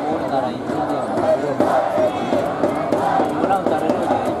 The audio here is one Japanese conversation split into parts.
ボールならインナーでブラウン打たれるよりはいいと思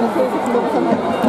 成績の差があります。